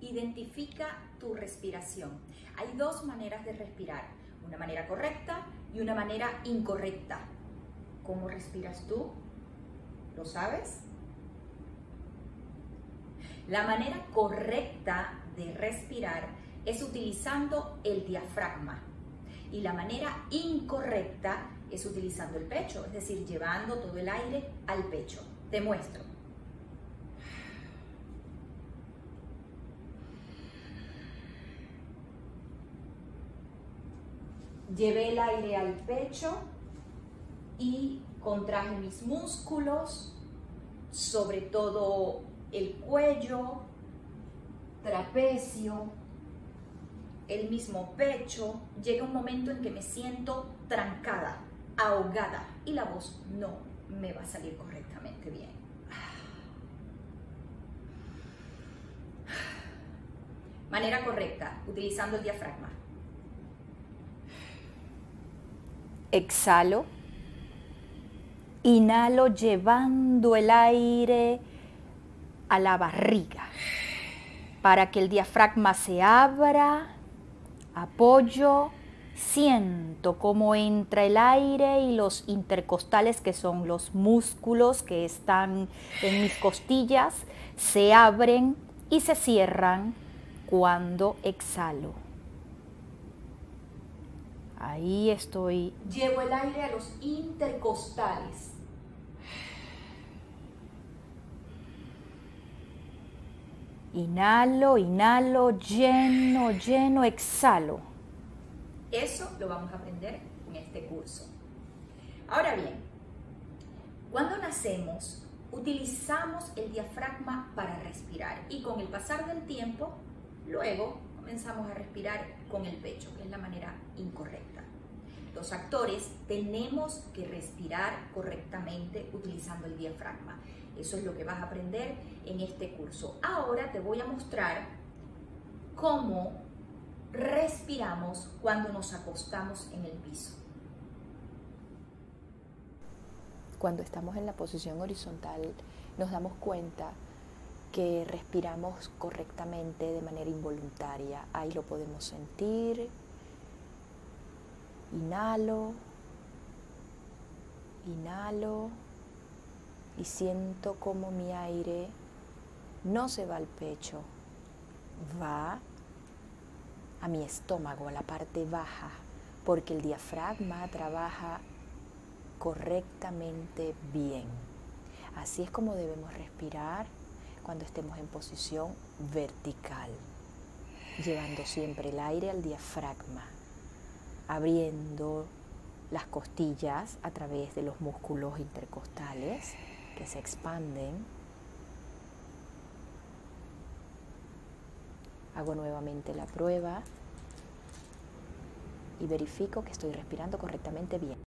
Identifica tu respiración. Hay dos maneras de respirar, una manera correcta y una manera incorrecta. ¿Cómo respiras tú? ¿Lo sabes? La manera correcta de respirar es utilizando el diafragma y la manera incorrecta es utilizando el pecho, es decir, llevando todo el aire al pecho. Te muestro. Llevé el aire al pecho y contraje mis músculos, sobre todo el cuello, trapecio, el mismo pecho. Llega un momento en que me siento trancada, ahogada y la voz no me va a salir correctamente bien. Manera correcta, utilizando el diafragma. Exhalo, inhalo llevando el aire a la barriga para que el diafragma se abra, apoyo, siento cómo entra el aire y los intercostales, que son los músculos que están en mis costillas, se abren y se cierran cuando exhalo. Ahí estoy. Llevo el aire a los intercostales. Inhalo, inhalo, lleno, lleno, exhalo. Eso lo vamos a aprender en este curso. Ahora bien, cuando nacemos, utilizamos el diafragma para respirar y con el pasar del tiempo, luego comenzamos a respirar con el pecho, que es la manera incorrecta. Los actores tenemos que respirar correctamente utilizando el diafragma. Eso es lo que vas a aprender en este curso. Ahora te voy a mostrar cómo respiramos cuando nos acostamos en el piso. Cuando estamos en la posición horizontal, nos damos cuenta que respiramos correctamente de manera involuntaria. Ahí lo podemos sentir. Inhalo, inhalo y siento como mi aire no se va al pecho, va a mi estómago, a la parte baja, porque el diafragma trabaja correctamente bien. Así es como debemos respirar cuando estemos en posición vertical, llevando siempre el aire al diafragma, abriendo las costillas a través de los músculos intercostales que se expanden. Hago nuevamente la prueba y verifico que estoy respirando correctamente bien.